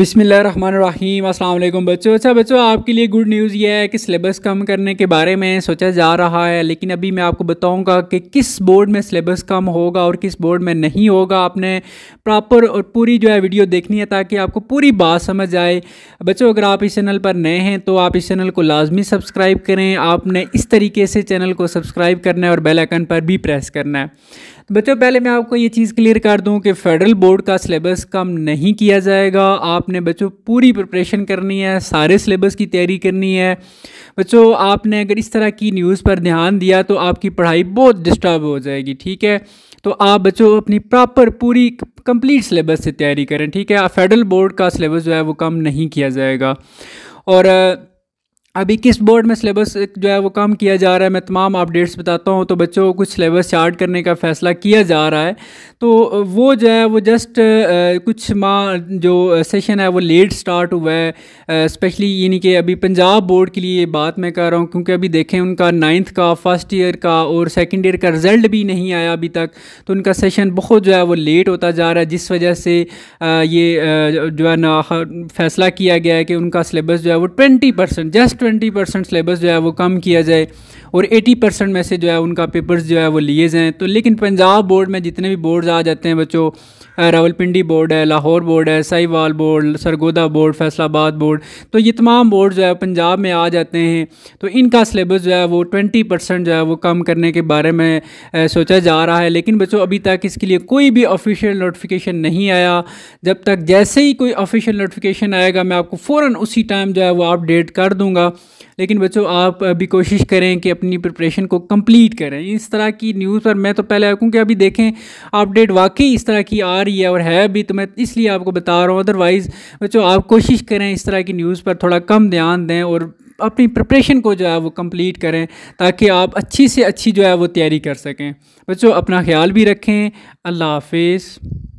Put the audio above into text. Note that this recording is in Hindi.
बिस्मिल्लाहिर्रहमानिर्रहीम। अस्सलाम वालेकुम बच्चों। अच्छा बच्चों, आपके लिए गुड न्यूज़ ये है कि सिलेबस कम करने के बारे में सोचा जा रहा है, लेकिन अभी मैं आपको बताऊंगा कि किस बोर्ड में सिलेबस कम होगा और किस बोर्ड में नहीं होगा। आपने प्रॉपर और पूरी जो है वीडियो देखनी है ताकि आपको पूरी बात समझ आए। बच्चों, अगर आप इस चैनल पर नए हैं तो आप इस चैनल को लाजमी सब्सक्राइब करें। आपने इस तरीके से चैनल को सब्सक्राइब करना है और बेल आइकन पर भी प्रेस करना है। तो बच्चों, पहले मैं आपको ये चीज़ क्लियर कर दूं कि फेडरल बोर्ड का सिलेबस कम नहीं किया जाएगा। आपने बच्चों पूरी प्रिपरेशन करनी है, सारे सिलेबस की तैयारी करनी है। बच्चों, आपने अगर इस तरह की न्यूज़ पर ध्यान दिया तो आपकी पढ़ाई बहुत डिस्टर्ब हो जाएगी, ठीक है। तो आप बच्चों अपनी प्रॉपर पूरी कंप्लीट सिलेबस से तैयारी करें, ठीक है। फेडरल बोर्ड का सिलेबस जो है वो कम नहीं किया जाएगा। और अभी किस बोर्ड में सिलेबस जो है वो कम किया जा रहा है, मैं तमाम अपडेट्स बताता हूँ। तो बच्चों, कुछ सिलेबस चार्ट करने का फ़ैसला किया जा रहा है, तो वो जो है वो जस्ट कुछ माह जो सेशन है वो लेट स्टार्ट हुआ है। स्पेशली यानी कि अभी पंजाब बोर्ड के लिए ये बात मैं कर रहा हूँ, क्योंकि अभी देखें उनका 9th का, फर्स्ट ईयर का और सेकेंड ईयर का रिज़ल्ट भी नहीं आया अभी तक, तो उनका सेशन बहुत जो है वो लेट होता जा रहा है, जिस वजह से ये जो है ना फैसला किया गया है कि उनका सिलेबस जो है वो 20% जस्ट 20% सिलेबस जो है वो कम किया जाए और 80% में से जो है उनका पेपर्स जो है वो लिए जाएँ। तो लेकिन पंजाब बोर्ड में जितने भी बोर्ड्स आ जाते हैं बच्चों, रावलपिंडी बोर्ड है, लाहौर बोर्ड है, Sahiwal board, Sargodha board, Faisalabad board, तो ये तमाम बोर्ड जो है पंजाब में आ जाते हैं, तो इनका सिलेबस जो है वो 20% जो है वो कम करने के बारे में सोचा जा रहा है। लेकिन बच्चों, अभी तक इसके लिए कोई भी ऑफिशियल नोटिफिकेशन नहीं आया। जब तक जैसे ही कोई ऑफिशियल नोटिफिकेशन आएगा मैं आपको फ़ौरन उसी टाइम जो है वो अपडेट कर दूँगा। लेकिन बच्चों, आप अभी कोशिश करें कि अपनी प्रिपरेशन को कंप्लीट करें। इस तरह की न्यूज़ पर मैं तो पहले, क्योंकि अभी देखें अपडेट वाकई इस तरह की आ रही है और है भी, तो मैं इसलिए आपको बता रहा हूँ। अदरवाइज़ बच्चों, आप कोशिश करें इस तरह की न्यूज़ पर थोड़ा कम ध्यान दें और अपनी प्रिपरेशन को जो है वो कंप्लीट करें, ताकि आप अच्छी से अच्छी जो है वो तैयारी कर सकें। बच्चों, अपना ख्याल भी रखें। अल्लाह हाफिज़।